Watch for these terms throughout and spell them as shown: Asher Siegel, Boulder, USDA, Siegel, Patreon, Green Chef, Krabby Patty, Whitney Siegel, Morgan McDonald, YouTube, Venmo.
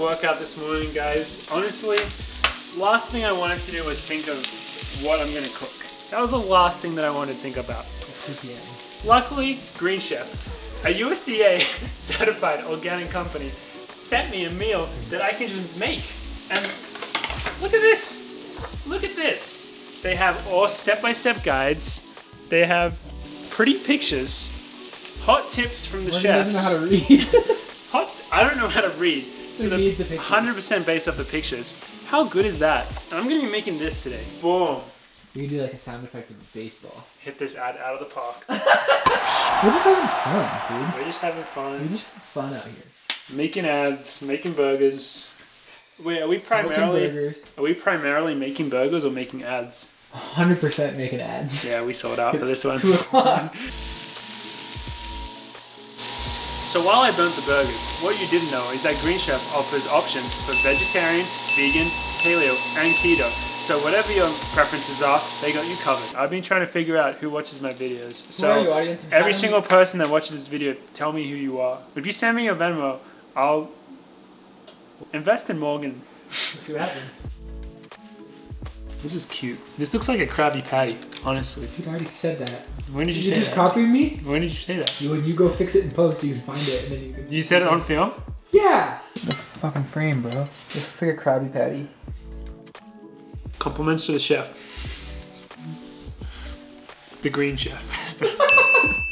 workout this morning, guys. Honestly, last thing I wanted to do was think of what I'm gonna cook. That was the last thing that I wanted to think about. Yeah. Luckily, Green Chef, a USDA certified organic company, sent me a meal that I can just make. And look at this. Look at this. They have all step-by-step guides. They have pretty pictures. Hot tips from the chefs. I don't know how to read. I don't know how to read, so they're 100% based off the pictures. How good is that? And I'm gonna be making this today. Boom. You can do like a sound effect of a baseball. Hit this ad out of the park. We're just having fun, dude. We're just having fun. We're just having fun out here. Making ads, making burgers. Wait, are we primarily making burgers or making ads? 100% making ads. Yeah, we sold out for this one. 2 o'clock. So while I burnt the burgers, what you didn't know is that Green Chef offers options for vegetarian, vegan, paleo, and keto. So whatever your preferences are, they got you covered. I've been trying to figure out who watches my videos. So every single person that watches this video, tell me who you are. If you send me your Venmo, I'll invest in Morgan. See what happens. This is cute. This looks like a Krabby Patty, honestly. Dude, I already said that. When did you say that? You just copying me? When did you say that? When you go fix it in post, you can find it and then you can... You said it on film? Yeah! That's the fucking frame, bro. This looks like a Krabby Patty. Compliments to the chef. The Green Chef.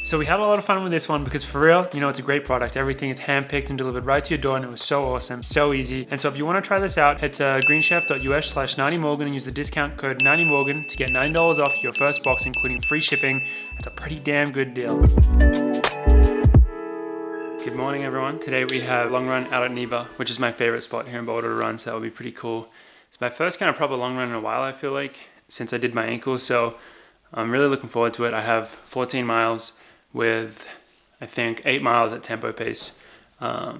So we had a lot of fun with this one because for real, you know, it's a great product. Everything is handpicked and delivered right to your door and it was so awesome, so easy. And so if you want to try this out, head to greenchef.us/90morgan and use the discount code 90morgan to get $9 off your first box, including free shipping. That's a pretty damn good deal. Good morning, everyone. Today we have long run out at Neva, which is my favorite spot here in Boulder to run. So that would be pretty cool. It's my first kind of proper long run in a while, I feel like, since I did my ankle. So I'm really looking forward to it. I have 14 miles. With I think 8 miles at tempo pace.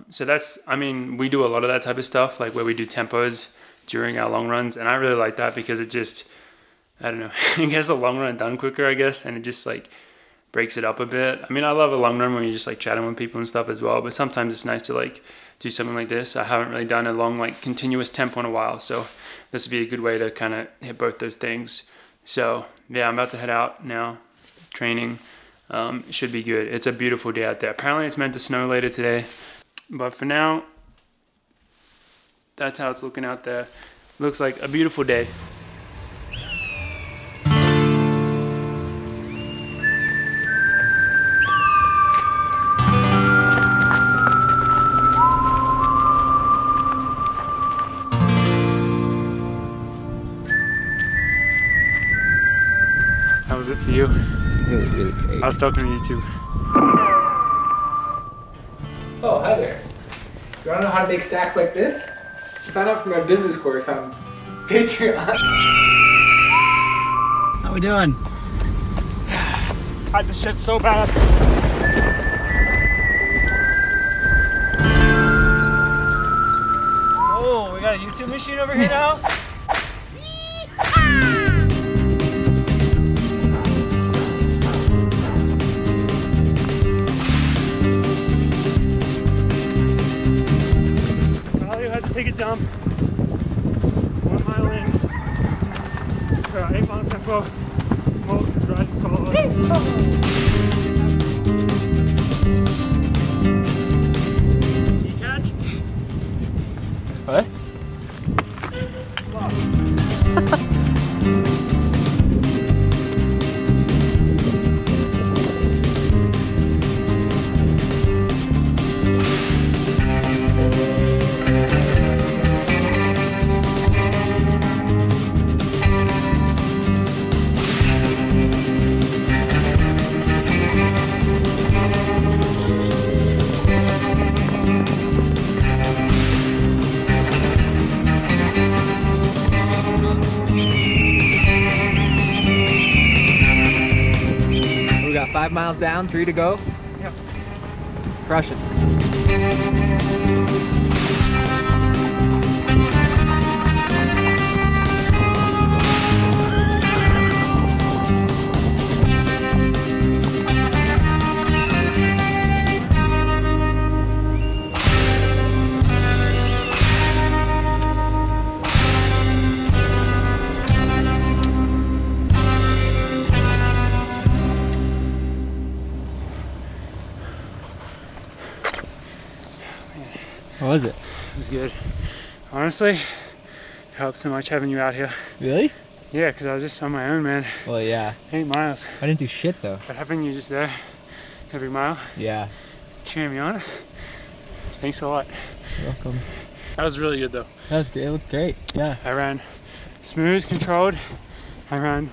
So that's, I mean, we do a lot of that type of stuff, like where we do tempos during our long runs. And I really like that because it just, I don't know, it gets the long run done quicker, I guess. And it just like breaks it up a bit. I mean, I love a long run when you're just like chatting with people and stuff as well. But sometimes it's nice to like do something like this. I haven't really done a long, like continuous tempo in a while. So this would be a good way to kind of hit both those things. So yeah, I'm about to head out now, training. It should be good. It's a beautiful day out there. Apparently it's meant to snow later today, but for now, that's how it's looking out there. Looks like a beautiful day. How was it for you? I was talking to you too. Oh, hi there. You wanna know how to make stacks like this? Sign up for my business course on Patreon. How we doing? God, this shit's so bad. Oh, we got a YouTube machine over here now? Take a dump, 1 mile in, for our 8 mile tempo, most is riding solo. You catch? What? Miles down, 3 to go. Yep. Crush it. How was it? It was good. Honestly, it helped so much having you out here. Really? Yeah, because I was just on my own, man. Well, yeah. 8 miles. I didn't do shit, though. But having you just there every mile. Yeah. Cheering me on. Thanks a lot. You're welcome. That was really good, though. That was great. It looked great. Yeah. I ran smooth, controlled. I ran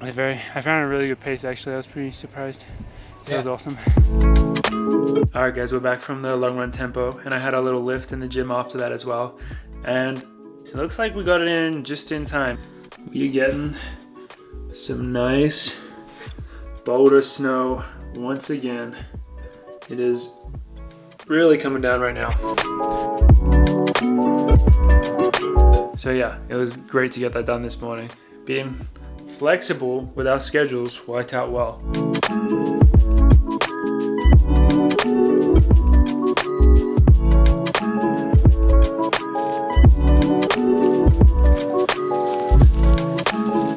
a I found a really good pace, actually. I was pretty surprised. So yeah. That was awesome. All right, guys, we're back from the long run tempo, and I had a little lift in the gym after that as well. And it looks like we got it in just in time. We're getting some nice Boulder snow once again. It is really coming down right now. So yeah, it was great to get that done this morning. Being flexible with our schedules worked out well.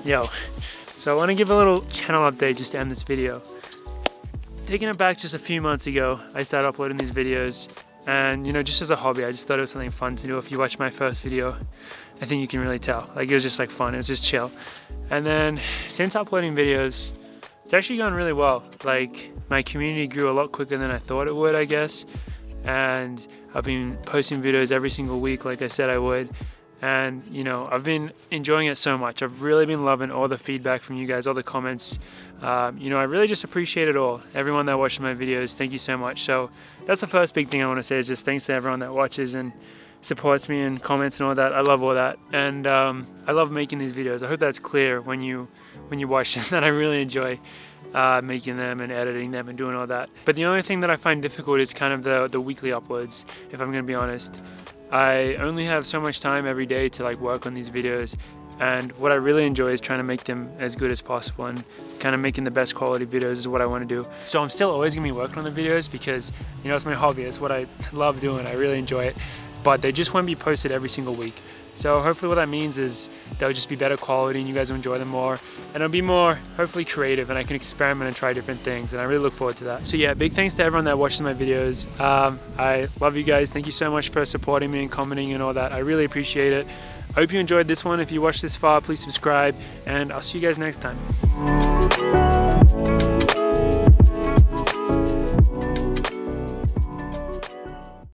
Yo, so I want to give a little channel update just to end this video. Taking it back just a few months ago, I started uploading these videos, and you know, just as a hobby, I just thought it was something fun to do. If you watch my first video, I think you can really tell. Like, it was just like fun, it was just chill. And then since uploading videos, it's actually gone really well. Like, my community grew a lot quicker than I thought it would, I guess. And I've been posting videos every single week, like I said I would. And you know, I've been enjoying it so much. I've really been loving all the feedback from you guys, all the comments. You know, I really just appreciate it all. Everyone that watches my videos, thank you so much. So that's the first big thing I want to say, is just thanks to everyone that watches and supports me and comments and all that. I love all that, and I love making these videos. I hope that's clear when you watch them, that I really enjoy making them and editing them and doing all that. But the only thing that I find difficult is kind of the weekly uploads, if I'm going to be honest. I only have so much time every day to like work on these videos, and what I really enjoy is trying to make them as good as possible, and kind of making the best quality videos is what I want to do. So I'm still always going to be working on the videos, because you know, it's my hobby, it's what I love doing, I really enjoy it, but they just won't be posted every single week. So hopefully what that means is they'll just be better quality and you guys will enjoy them more, and it'll be more hopefully creative, and I can experiment and try different things, and I really look forward to that. So yeah, big thanks to everyone that watches my videos. I love you guys. Thank you so much for supporting me and commenting and all that. I really appreciate it. I hope you enjoyed this one. If you watched this far, please subscribe, and I'll see you guys next time.